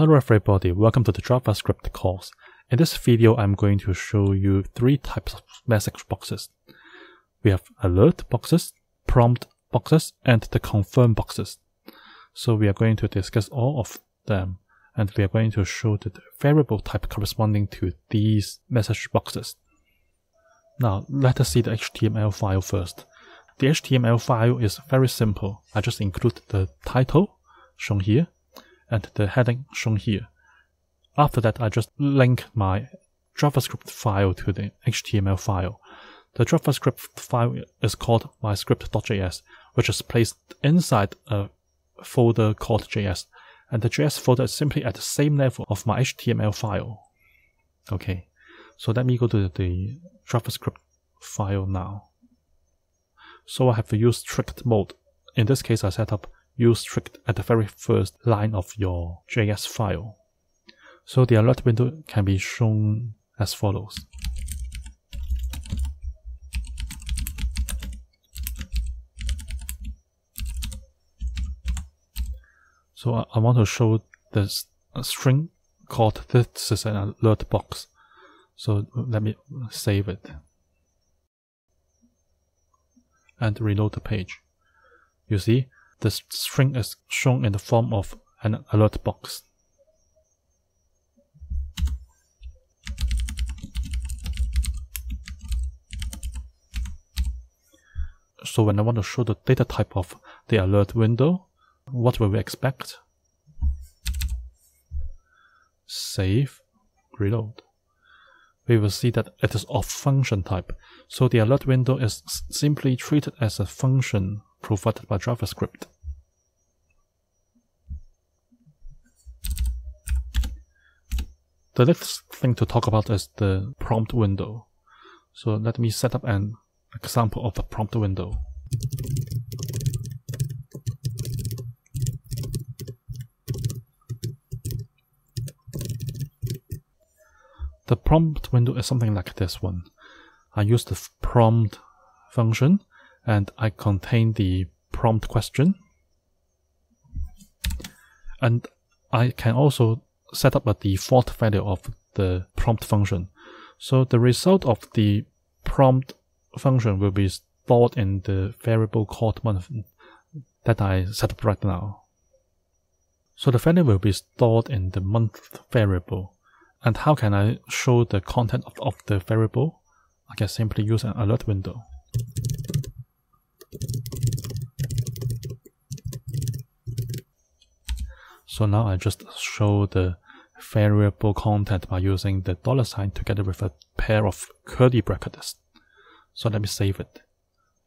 Hello everybody, welcome to the JavaScript course. In this video, I'm going to show you three types of message boxes. We have alert boxes, prompt boxes, and the confirm boxes. So we are going to discuss all of them, and we are going to show the variable type corresponding to these message boxes. Now, let us see the HTML file first. The HTML file is very simple. I just include the title, shown here, and the heading shown here. After that, I just link my JavaScript file to the HTML file. The JavaScript file is called myscript.js, which is placed inside a folder called JS, and the JS folder is simply at the same level of my HTML file. Okay, so let me go to the JavaScript file now. So I have the use strict mode. In this case, I set up use strict at the very first line of your JS file. So the alert window can be shown as follows. So I want to show this string called this is an alert box. So let me save it and reload the page. You see, the string is shown in the form of an alert box. So when I want to show the data type of the alert window, what will we expect? Save, reload. We will see that it is of function type. So the alert window is simply treated as a function provided by JavaScript. The next thing to talk about is the prompt window. So let me set up an example of a prompt window. The prompt window is something like this one. I use the prompt function and I contain the prompt question. And I can also set up a default value of the prompt function. So the result of the prompt function will be stored in the variable called month that I set up right now. So the value will be stored in the month variable. And how can I show the content of the variable? I can simply use an alert window. So now I just show the variable content by using the dollar sign together with a pair of curly brackets. So let me save it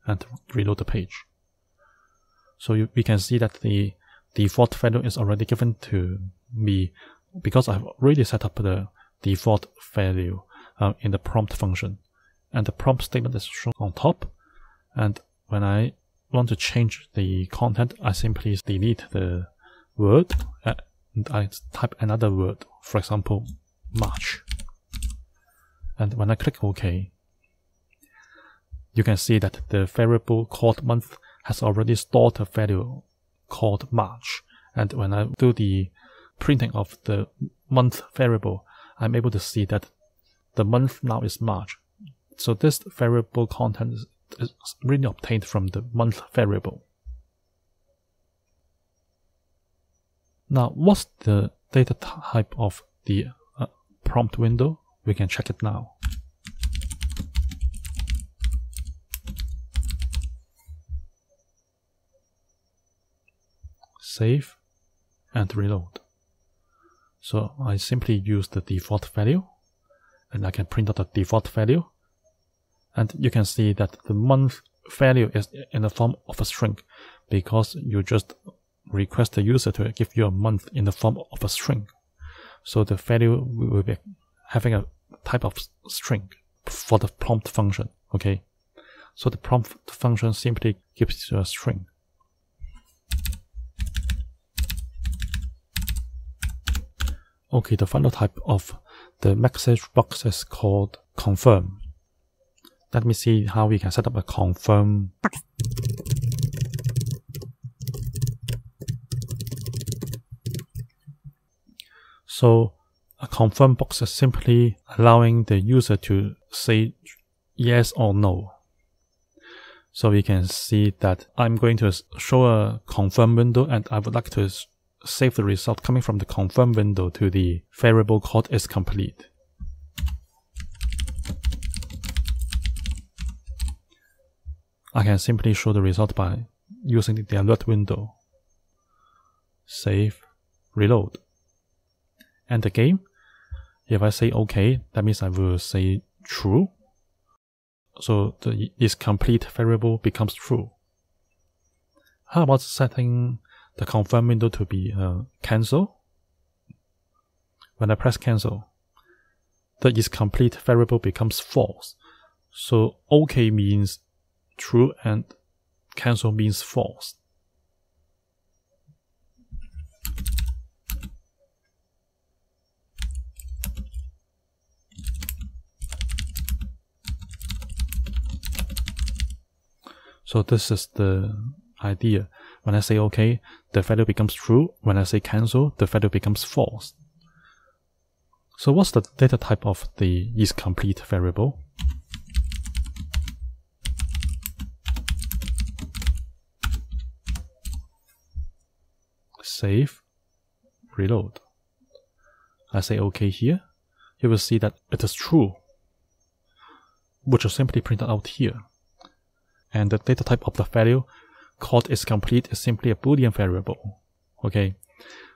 and reload the page. So we can see that the default value is already given to me because I've already set up the default value in the prompt function. And the prompt statement is shown on top. And when I want to change the content, I simply delete the word and I type another word, for example, March. And when I click OK, you can see that the variable called month has already stored a value called March. And when I do the printing of the month variable, I'm able to see that the month now is March. So this variable content is really obtained from the month variable. Now, what's the data type of the prompt window? We can check it now. Save and reload. So I simply use the default value and I can print out the default value. And you can see that the month value is in the form of a string because you just request the user to give you a month in the form of a string. So the value will be having a type of string for the prompt function. Okay. So the prompt function simply gives you a string. Okay, the final type of the message box is called confirm. Let me see how we can set up a confirm box. So a confirm box is simply allowing the user to say yes or no. So we can see that I'm going to show a confirm window, and I would like to save the result coming from the confirm window to the variable called isComplete. I can simply show the result by using the alert window. Save, reload. And again, if I say OK, that means I will say true. So the isComplete variable becomes true. How about setting the confirm window to be cancel? When I press cancel, the isComplete variable becomes false. So OK means true and cancel means false. So this is the idea. When I say OK, the value becomes true. When I say cancel, the value becomes false. So what's the data type of the isComplete variable? Save, reload. I say OK here. You will see that it is true, which is simply printed out here. And the data type of the value called isComplete is simply a Boolean variable. Okay,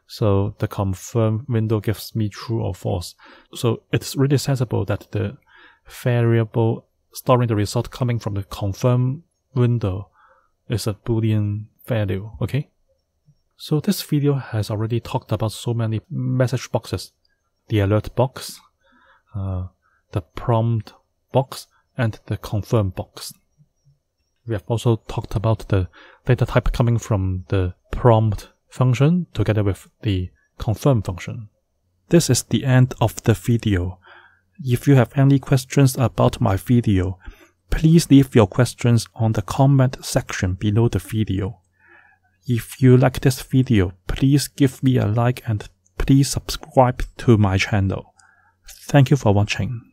so the confirm window gives me true or false. So it's really sensible that the variable storing the result coming from the confirm window is a Boolean value. Okay, so this video has already talked about so many message boxes: the alert box, the prompt box, and the confirm box. We have also talked about the data type coming from the prompt function together with the confirm function. This is the end of the video. If you have any questions about my video, please leave your questions on the comment section below the video. If you like this video, please give me a like and please subscribe to my channel. Thank you for watching.